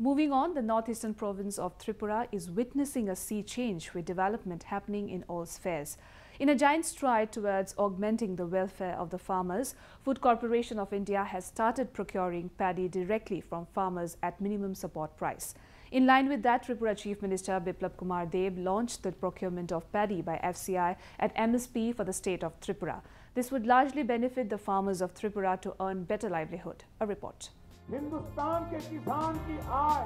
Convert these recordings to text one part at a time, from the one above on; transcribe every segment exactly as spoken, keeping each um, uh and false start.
Moving on, the northeastern province of Tripura is witnessing a sea change with development happening in all spheres. In a giant stride towards augmenting the welfare of the farmers, Food Corporation of India has started procuring paddy directly from farmers at minimum support price. In line with that, Tripura Chief Minister Biplab Kumar Deb launched the procurement of paddy by F C I at M S P for the state of Tripura. This would largely benefit the farmers of Tripura to earn better livelihood. A report. Hindustan के किसान की आय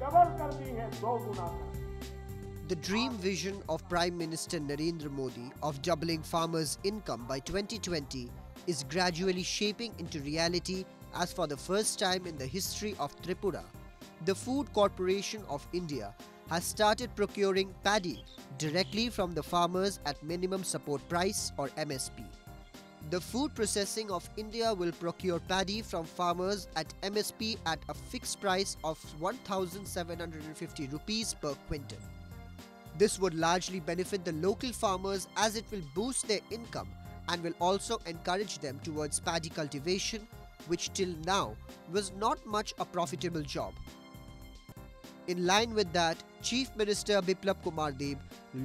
double कर दी है, दो गुना कर दी। The dream vision of Prime Minister Narendra Modi of doubling farmers' income by twenty twenty is gradually shaping into reality as for the first time in the history of Tripura. The Food Corporation of India has started procuring paddy directly from the farmers at minimum support price or M S P. The food processing of India will procure paddy from farmers at M S P at a fixed price of one thousand seven hundred fifty rupees per quintal. This would largely benefit the local farmers as it will boost their income and will also encourage them towards paddy cultivation, which till now was not much a profitable job. In line with that, Chief Minister Biplab Kumar Deb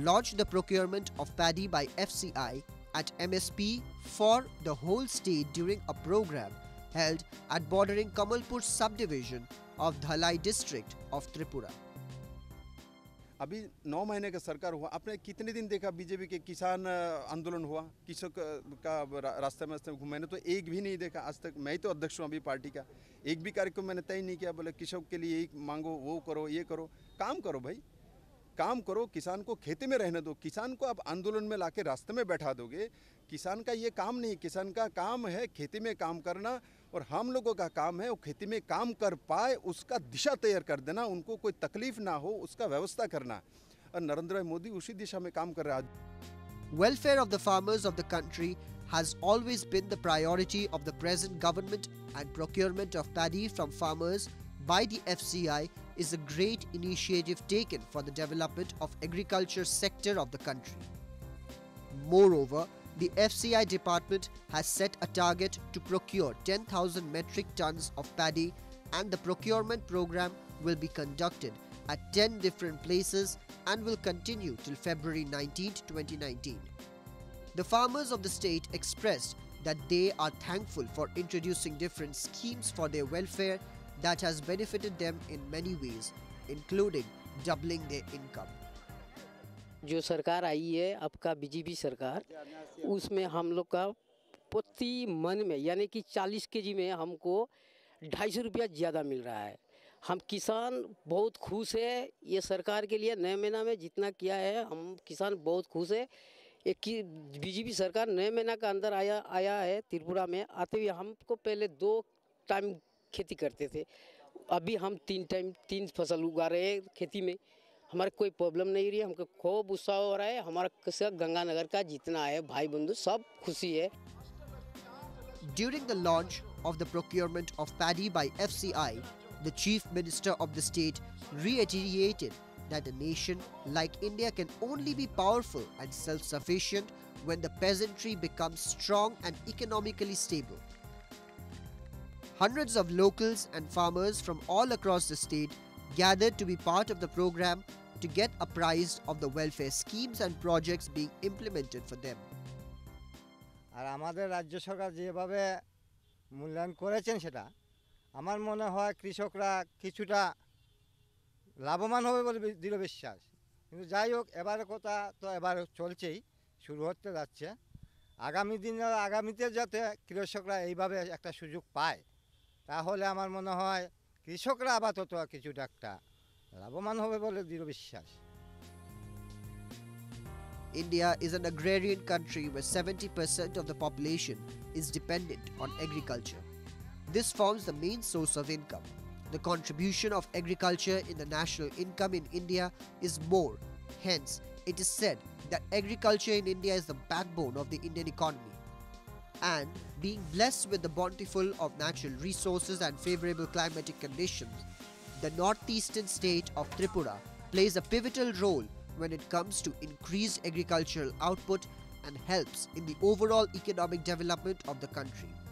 launched the procurement of paddy by F C I at M S P for the whole state during a program held at bordering Kamalpur subdivision of Dhalai district of Tripura. अभी नौ महीने का सरकार हुआ, आपने कितने दिन देखा BJP के किसान आंदोलन हुआ, किसक का रास्ते में घूमे, मैंने तो एक भी नहीं देखा आज तक। मैं तो अध्यक्ष हूँ अभी पार्टी का, एक भी कार्यक्रम मैंने तय नहीं किया, बोले कृषक के लिए एक मांगो, वो करो, ये करो। काम करो भाई, काम करो, किसान को खेती में रहने दो, किसान को आप आंदोलन में लाके रास्ते में बैठा दोगे। किसान का ये काम नहीं, किसान का काम है खेती में काम करना, और हम लोगों का काम है वो खेती में काम कर पाए, उसका दिशा तैयार कर देना, उनको कोई तकलीफ ना हो, उसका व्यवस्था करना, और नरेंद्र मोदी उसी दिशा में काम कर रहा है। Welfare of the farmers of the country has always been the priority of the present government and procurement of paddy from farmers by the F C I is a great initiative taken for the development of agriculture sector of the country. Moreover, the F C I department has set a target to procure ten thousand metric tons of paddy, and the procurement program will be conducted at ten different places and will continue till February nineteenth, twenty nineteen. The farmers of the state expressed that they are thankful for introducing different schemes for their welfare that has benefited them in many ways, including doubling their income. जो सरकार आई है आपका BJP सरकार, उसमें हम लोग का प्रति मन में यानी कि चालीस केजी में हमको ढाई सौ रुपया ज़्यादा मिल रहा है। हम किसान बहुत खुश है ये सरकार के लिए, नए महीना में जितना किया है हम किसान बहुत खुश है। एक की बीजेपी सरकार नए महीना का अंदर आया आया है त्रिपुरा में, आते हुए हमको पहले दो टाइम खेती करते थे, अभी हम तीन टाइम तीन फसल उगा रहे हैं खेती में, हमारे कोई प्रॉब्लम नहीं रही, हमको खूब उत्साह हो रहा है। हमारा गंगानगर का जितना है भाई बंधु सब खुशी है। During the launch of the procurement of paddy by F C I, the Chief Minister of the state reiterated that a nation like India can only be powerful and self-sufficient when the peasantry becomes strong and economically stable. Hundreds of locals and farmers from all across the state gathered to be part of the program to get apprised of the welfare schemes and projects being implemented for them. আর আমাদের রাজ্য সরকার যেভাবে মূল্যায়ন করেছেন সেটা আমার মনে হয় কৃষকরা কিছুটা লাভবান হবে বলে দৃঢ় বিশ্বাস। কিন্তু যাই হোক, এবারে কথা তো এবারে চলছেই, শুরু হতে যাচ্ছে, আগামী দিনে আগামীতে যাতে কৃষকরা এইভাবে একটা সুযোগ পায় তাহলে আমার মনে হয় কৃষকরা আপাতত কিছুটা একটা লাভবান হবে বলে দৃঢ় বিশ্বাস। India is an agrarian country where seventy percent of the population is dependent on agriculture. This forms the main source of income. The contribution of agriculture in the national income in India is more. Hence, it is said that agriculture in India is the backbone of the Indian economy. And being blessed with the bountiful of natural resources and favorable climatic conditions, the northeastern state of Tripura plays a pivotal role when it comes to increased agricultural output and helps in the overall economic development of the country.